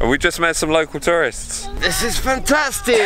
And we just met some local tourists. This is fantastic!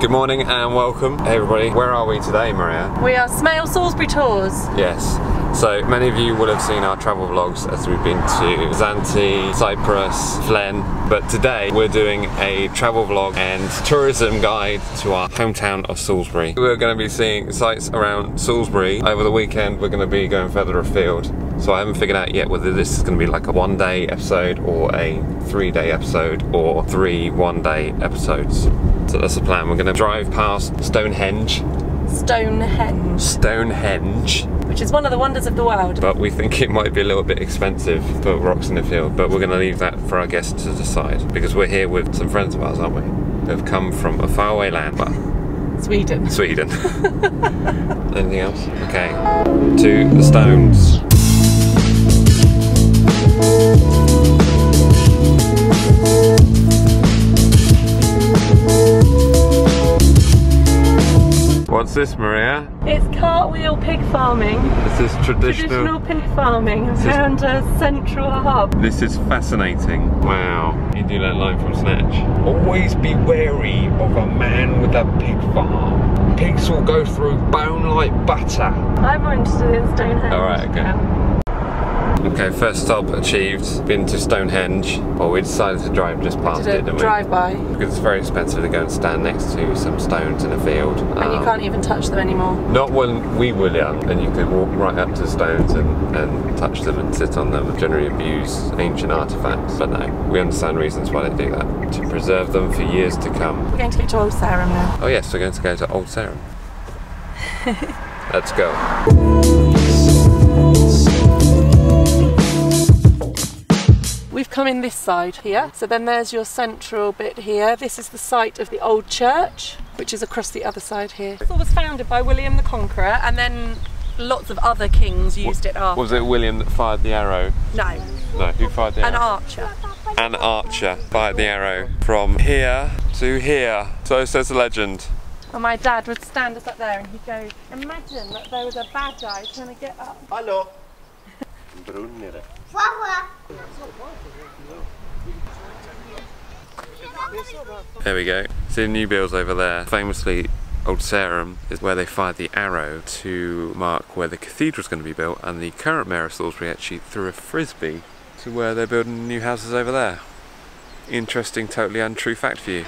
Good morning and welcome. Hey everybody, where are we today, Maria? We are Smale-Salisbury Tours. Yes. So many of you will have seen our travel vlogs as we've been to Zante, Cyprus, Flen, but today we're doing a travel vlog and tourism guide to our hometown of Salisbury. We're going to be seeing sites around Salisbury. Over the weekend we're going to be going further afield. So I haven't figured out yet whether this is going to be like a one-day episode or a three-day episode or three one-day episodes. So that's the plan. We're going to drive past Stonehenge, which is one of the wonders of the world. But we think it might be a little bit expensive for rocks in the field, but we're going to leave that for our guests to decide, because we're here with some friends of ours, aren't we? They've come from a faraway land, but Sweden. Anything else? Okay. To the stones. What's this, Maria? It's cartwheel pig farming. This is traditional pig farming around a central hub. This is fascinating. Wow. You do that line from Snatch. Always be wary of a man with a pig farm. Pigs will go through bone like butter. I'm more interested in Stonehenge. Alright, okay. Okay, first stop achieved. Been to Stonehenge. Well, we decided to drive just past it, didn't we? Drive by. Because it's very expensive to go and stand next to some stones in a field. And you can't even touch them anymore. Not when we were young, and you could walk right up to stones and touch them and sit on them. Generally abuse ancient artifacts, but no, we understand reasons why they do that. To preserve them for years to come. We're going to go to Old Sarum now. Oh yes, we're going to go to Old Sarum. Let's go. We've come in this side here, so then there's your central bit here. This is the site of the old church, which is across the other side here. It was founded by William the Conqueror, and then lots of other kings used it after. Was it William that fired the arrow? No. No, who fired the arrow? An archer. An archer fired the arrow from here to here. So says the legend. And my dad would stand us up there and he'd go, imagine that there was a bad guy trying to get up. Hello. There we go. See the new builds over there. Famously, Old Sarum is where they fired the arrow to mark where the cathedral's going to be built, and the current mayor of Salisbury actually threw a frisbee to where they're building new houses over there. Interesting, totally untrue fact for you.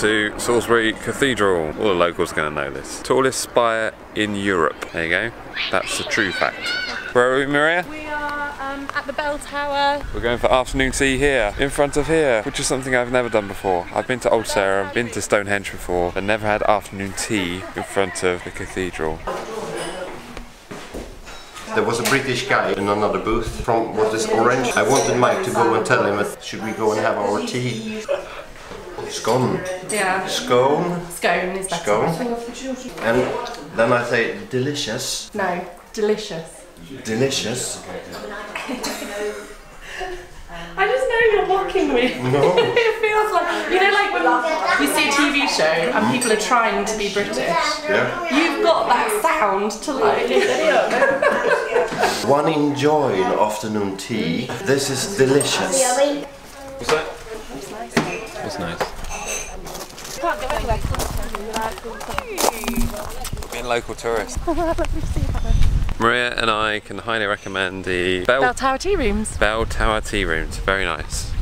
To Salisbury Cathedral. All the locals are going to know this. Tallest spire in Europe. There you go. That's the true fact. Where are we, Maria? We are at the Bell Tower. We're going for afternoon tea here, in front of here, which is something I've never done before. I've been to Old Sarum, been to Stonehenge before, but never had afternoon tea in front of the cathedral. There was a British guy in another booth from what is Orange. I wanted Mike to go and tell him, should we go and have our tea? Scone. Yeah. Scone. Scone is better. Scone. And then I say delicious. No, delicious. Delicious. I just know you're mocking me. No. It feels like, you know, like when you see a TV show and people are trying to be British. Yeah. You've got that sound to like. One enjoy an afternoon tea. This is delicious. What's that? That's nice. Can't go anywhere. Being local tourists. Maria and I can highly recommend the Bell Tower Tea Rooms. Bell Tower Tea Rooms, very nice.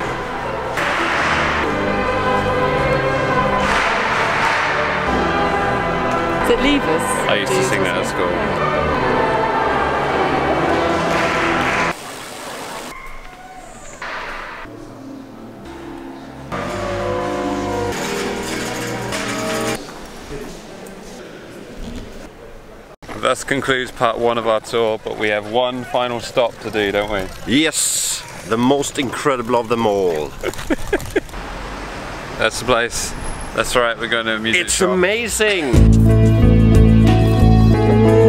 Does it leave us? I used to sing that at school. That concludes part one of our tour, but we have one final stop to do, don't we? Yes! The most incredible of them all. That's the place. That's right, we're going to a music shop. It's amazing!